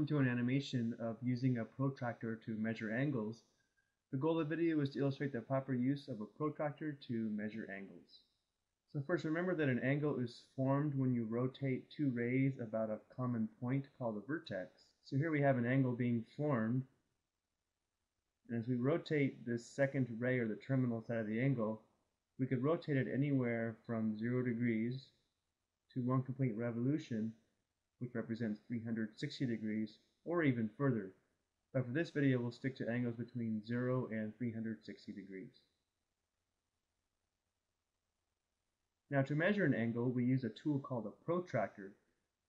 Welcome to an animation of using a protractor to measure angles. The goal of the video is to illustrate the proper use of a protractor to measure angles. So first, remember that an angle is formed when you rotate two rays about a common point called a vertex. So here we have an angle being formed, and as we rotate this second ray, or the terminal side of the angle, we could rotate it anywhere from 0 degrees to one complete revolution, which represents 360 degrees, or even further. But for this video, we'll stick to angles between 0 and 360 degrees. Now, to measure an angle, we use a tool called a protractor.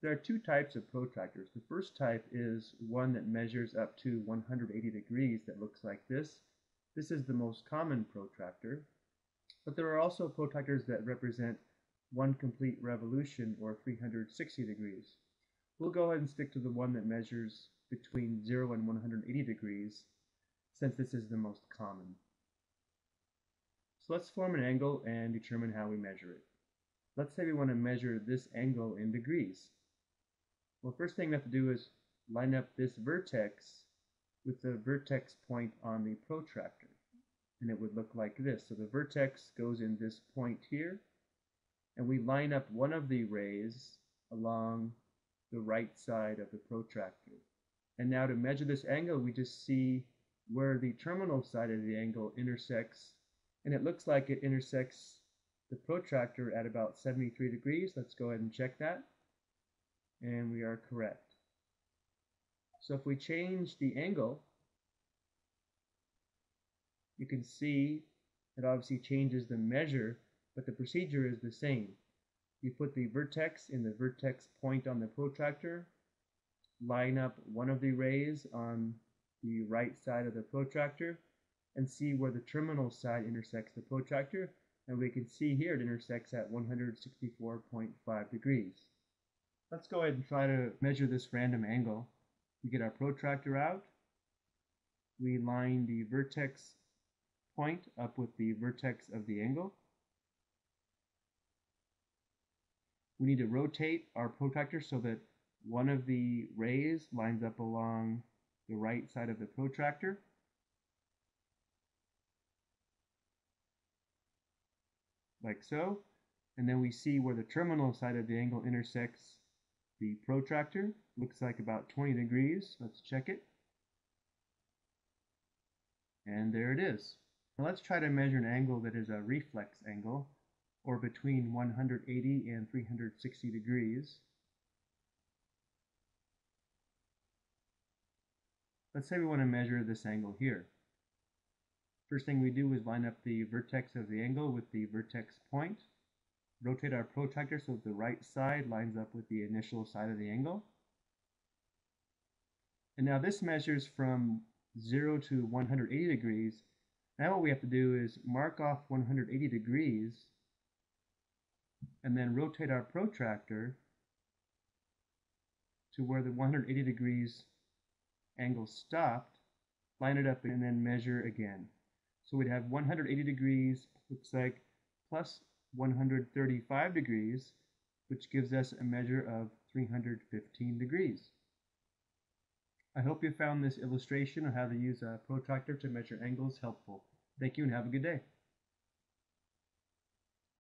There are two types of protractors. The first type is one that measures up to 180 degrees that looks like this. This is the most common protractor. But there are also protractors that represent one complete revolution, or 360 degrees. We'll go ahead and stick to the one that measures between 0 and 180 degrees, since this is the most common. So let's form an angle and determine how we measure it. Let's say we want to measure this angle in degrees. Well, first thing we have to do is line up this vertex with the vertex point on the protractor, and it would look like this. So the vertex goes in this point here, and we line up one of the rays along the right side of the protractor. And now, to measure this angle, we just see where the terminal side of the angle intersects, and it looks like it intersects the protractor at about 73 degrees. Let's go ahead and check that, and we are correct. So if we change the angle, you can see it obviously changes the measure, but the procedure is the same. You put the vertex in the vertex point on the protractor, line up one of the rays on the right side of the protractor, and see where the terminal side intersects the protractor, and we can see here it intersects at 164.5 degrees. Let's go ahead and try to measure this random angle. We get our protractor out, we line the vertex point up with the vertex of the angle. We need to rotate our protractor so that one of the rays lines up along the right side of the protractor. Like so. And then we see where the terminal side of the angle intersects the protractor. Looks like about 20 degrees. Let's check it. And there it is. Now let's try to measure an angle that is a reflex angle, or between 180 and 360 degrees. Let's say we want to measure this angle here. First thing we do is line up the vertex of the angle with the vertex point, rotate our protractor so that the right side lines up with the initial side of the angle. And now this measures from 0 to 180 degrees. Now what we have to do is mark off 180 degrees and then rotate our protractor to where the 180 degrees angle stopped, line it up, and then measure again. So we'd have 180 degrees, looks like, plus 135 degrees, which gives us a measure of 315 degrees. I hope you found this illustration of how to use a protractor to measure angles helpful. Thank you and have a good day.